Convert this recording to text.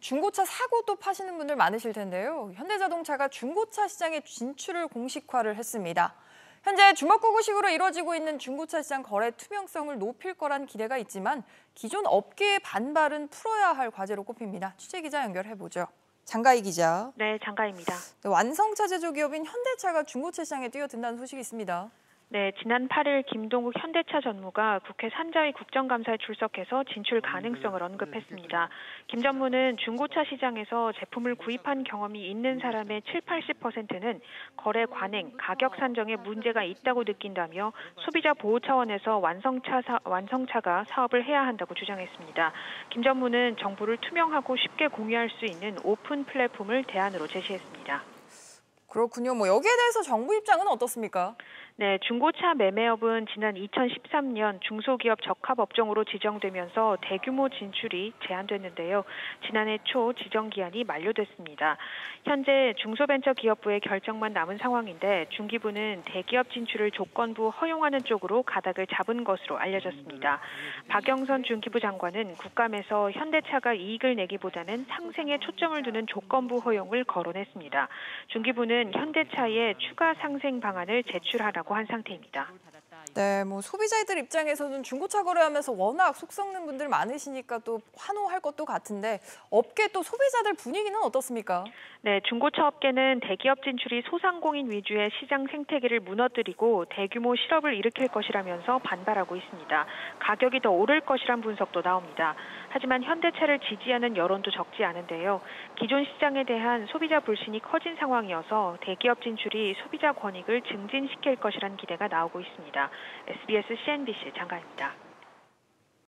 중고차 사고도 파시는 분들 많으실 텐데요. 현대자동차가 중고차 시장에 진출을 공식화를 했습니다. 현재 주먹구구식으로 이루어지고 있는 중고차 시장 거래 투명성을 높일 거란 기대가 있지만 기존 업계의 반발은 풀어야 할 과제로 꼽힙니다. 취재기자 연결해보죠. 장가희 기자. 네, 장가희입니다. 완성차 제조기업인 현대차가 중고차 시장에 뛰어든다는 소식이 있습니다. 네, 지난 8일 김동국 현대차 전무가 국회 산자위 국정감사에 출석해서 진출 가능성을 언급했습니다. 김 전무는 중고차 시장에서 제품을 구입한 경험이 있는 사람의 70~80%는 거래 관행, 가격 산정에 문제가 있다고 느낀다며 소비자 보호 차원에서 완성차가 사업을 해야 한다고 주장했습니다. 김 전무는 정보를 투명하고 쉽게 공유할 수 있는 오픈 플랫폼을 대안으로 제시했습니다. 그렇군요. 여기에 대해서 정부 입장은 어떻습니까? 네, 중고차 매매업은 지난 2013년 중소기업 적합업종으로 지정되면서 대규모 진출이 제한됐는데요. 지난해 초 지정기한이 만료됐습니다. 현재 중소벤처기업부의 결정만 남은 상황인데 중기부는 대기업 진출을 조건부 허용하는 쪽으로 가닥을 잡은 것으로 알려졌습니다. 박영선 중기부 장관은 국감에서 현대차가 이익을 내기보다는 상생에 초점을 두는 조건부 허용을 거론했습니다. 중기부는 현대차에 추가 상생 방안을 제출하라고 한 상태입니다. 네, 소비자들 입장에서는 중고차 거래하면서 워낙 속 썩는 분들 많으시니까 또 환호할 것도 같은데 업계 또 소비자들 분위기는 어떻습니까? 네, 중고차 업계는 대기업 진출이 소상공인 위주의 시장 생태계를 무너뜨리고 대규모 실업을 일으킬 것이라면서 반발하고 있습니다. 가격이 더 오를 것이란 분석도 나옵니다. 하지만 현대차를 지지하는 여론도 적지 않은데요. 기존 시장에 대한 소비자 불신이 커진 상황이어서 대기업 진출이 소비자 권익을 증진시킬 것이라는 기대가 나오고 있습니다. SBS CNBC 장가희입니다.